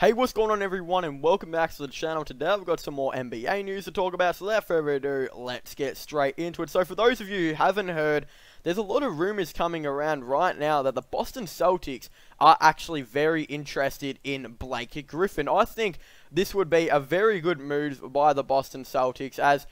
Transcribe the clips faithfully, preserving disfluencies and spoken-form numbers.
Hey, what's going on everyone, and welcome back to the channel. Today I've got some more N B A news to talk about, so without further ado, let's get straight into it. So for those of you who haven't heard, there's a lot of rumors coming around right now that the Boston Celtics are actually very interested in Blake Griffin. I think this would be a very good move by the Boston Celtics, as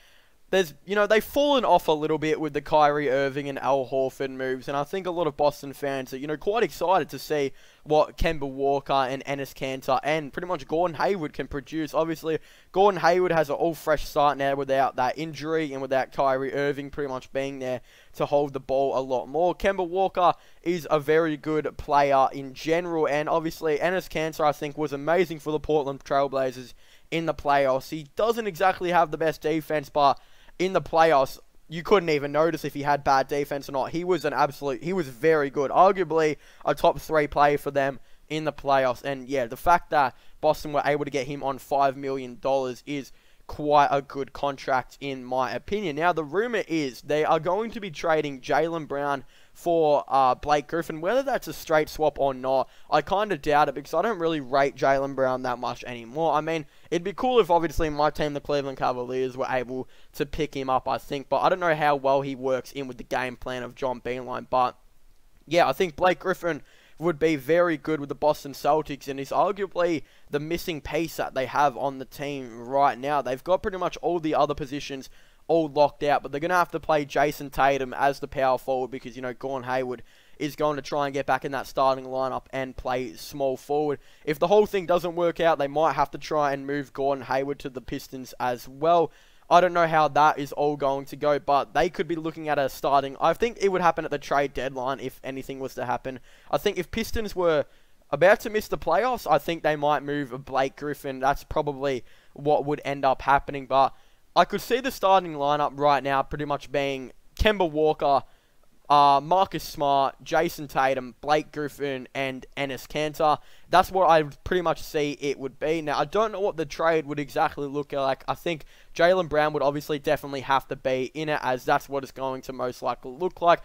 there's, you know, they've fallen off a little bit with the Kyrie Irving and Al Horford moves, and I think a lot of Boston fans are, you know, quite excited to see what Kemba Walker and Enes Kanter and pretty much Gordon Hayward can produce. Obviously, Gordon Hayward has an all-fresh start now without that injury and without Kyrie Irving pretty much being there to hold the ball a lot more. Kemba Walker is a very good player in general, and obviously Enes Kanter, I think, was amazing for the Portland Trailblazers in the playoffs. He doesn't exactly have the best defense, but in the playoffs, you couldn't even notice if he had bad defense or not. He was an absolute, he was very good. Arguably a top three player for them in the playoffs. And yeah, the fact that Boston were able to get him on five million dollars is quite a good contract in my opinion. Now, the rumor is they are going to be trading Jaylen Brown for uh, Blake Griffin. Whether that's a straight swap or not, I kind of doubt it, because I don't really rate Jaylen Brown that much anymore. I mean, it'd be cool if obviously my team, the Cleveland Cavaliers, were able to pick him up, I think, but I don't know how well he works in with the game plan of John Beeline. But yeah, I think Blake Griffin would be very good with the Boston Celtics, and is arguably the missing piece that they have on the team right now. They've got pretty much all the other positions all locked out, but they're going to have to play Jason Tatum as the power forward, because, you know, Gordon Hayward is going to try and get back in that starting lineup and play small forward. If the whole thing doesn't work out, they might have to try and move Gordon Hayward to the Pistons as well. I don't know how that is all going to go, but they could be looking at a starting. I think it would happen at the trade deadline if anything was to happen. I think if Pistons were about to miss the playoffs, I think they might move Blake Griffin. That's probably what would end up happening, but I could see the starting lineup right now pretty much being Kemba Walker, uh, Marcus Smart, Jason Tatum, Blake Griffin, and Enes Kanter. That's what I would pretty much see it would be. Now, I don't know what the trade would exactly look like. I think Jaylen Brown would obviously definitely have to be in it, as that's what it's going to most likely look like.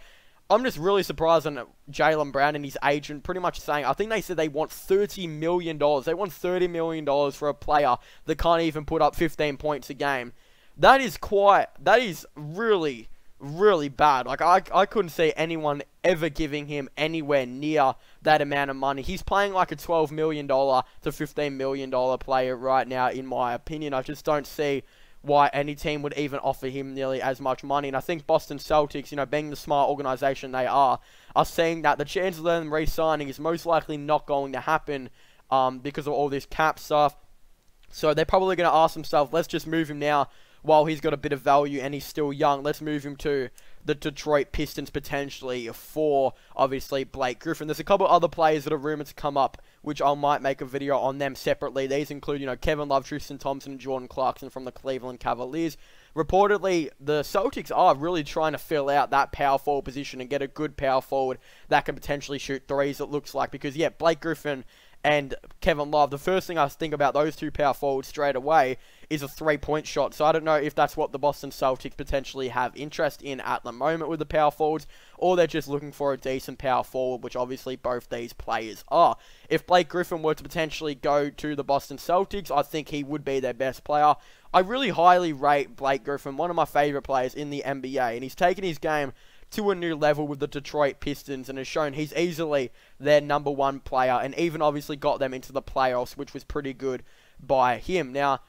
I'm just really surprised on Jaylen Brown and his agent pretty much saying, I think they said they want thirty million dollars. They want thirty million dollars for a player that can't even put up fifteen points a game. That is quite, that is really, really bad. Like, I, I couldn't see anyone ever giving him anywhere near that amount of money. He's playing like a twelve million dollars to fifteen million dollars player right now, in my opinion. I just don't see why any team would even offer him nearly as much money. And I think Boston Celtics, you know, being the smart organization they are, are seeing that the chance of them re-signing is most likely not going to happen um, because of all this cap stuff. So they're probably going to ask themselves, let's just move him now while he's got a bit of value and he's still young. Let's move him to the Detroit Pistons potentially for, obviously, Blake Griffin. There's a couple other players that are rumored to come up, which I might make a video on them separately. These include, you know, Kevin Love, Tristan Thompson, and Jordan Clarkson from the Cleveland Cavaliers. Reportedly, the Celtics are really trying to fill out that power forward position and get a good power forward that can potentially shoot threes, it looks like, because, yeah, Blake Griffin and Kevin Love, the first thing I think about those two power forwards straight away is a three-point shot. So I don't know if that's what the Boston Celtics potentially have interest in at the moment with the power forwards, or they're just looking for a decent power forward, which obviously both these players are. If Blake Griffin were to potentially go to the Boston Celtics, I think he would be their best player. I really highly rate Blake Griffin, one of my favorite players in the N B A, and he's taken his game to a new level with the Detroit Pistons, and has shown he's easily their number one player, and even obviously got them into the playoffs, which was pretty good by him. Now,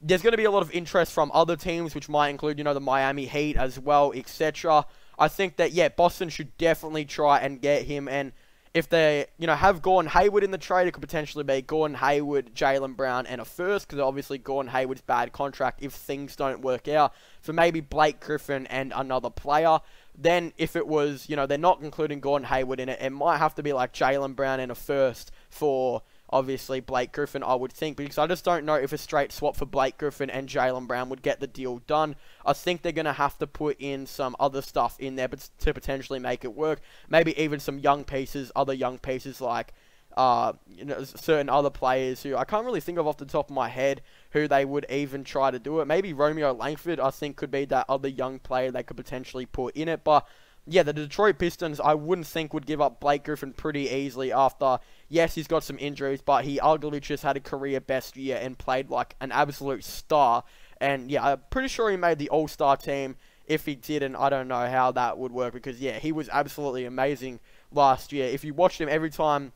there's going to be a lot of interest from other teams, which might include, you know, the Miami Heat as well, et cetera. I think that, yeah, Boston should definitely try and get him, and if they, you know, have Gordon Hayward in the trade, it could potentially be Gordon Hayward, Jaylen Brown, and a first, because obviously Gordon Hayward's bad contract if things don't work out. So maybe Blake Griffin and another player. Then if it was, you know, they're not including Gordon Hayward in it, it might have to be like Jaylen Brown and a first for, obviously, Blake Griffin, I would think, because I just don't know if a straight swap for Blake Griffin and Jaylen Brown would get the deal done. I think they're going to have to put in some other stuff in there to potentially make it work. Maybe even some young pieces, other young pieces like uh, you know, certain other players who I can't really think of off the top of my head who they would even try to do it. Maybe Romeo Langford, I think, could be that other young player they could potentially put in it, but yeah, the Detroit Pistons, I wouldn't think, would give up Blake Griffin pretty easily after, yes, he's got some injuries, but he arguably just had a career-best year and played like an absolute star. And, yeah, I'm pretty sure he made the All-Star team. If he didn't, I don't know how that would work because, yeah, he was absolutely amazing last year. If you watched him every time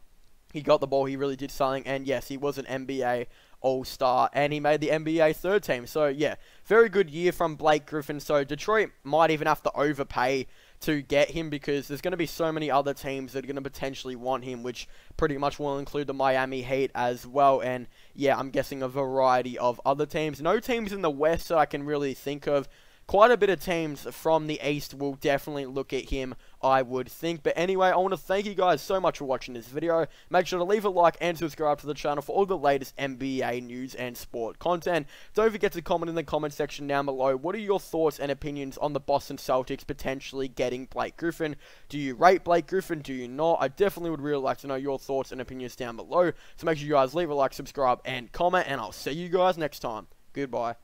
he got the ball, he really did something. And, yes, he was an N B A All-Star, and he made the N B A third team. So, yeah, very good year from Blake Griffin. So, Detroit might even have to overpay to get him because there's going to be so many other teams that are going to potentially want him, which pretty much will include the Miami Heat as well. And, yeah, I'm guessing a variety of other teams. No teams in the West that I can really think of. Quite a bit of teams from the East will definitely look at him, I would think. But anyway, I want to thank you guys so much for watching this video. Make sure to leave a like and subscribe to the channel for all the latest N B A news and sport content. Don't forget to comment in the comment section down below. What are your thoughts and opinions on the Boston Celtics potentially getting Blake Griffin? Do you rate Blake Griffin? Do you not? I definitely would really like to know your thoughts and opinions down below. So make sure you guys leave a like, subscribe, and comment. And I'll see you guys next time. Goodbye.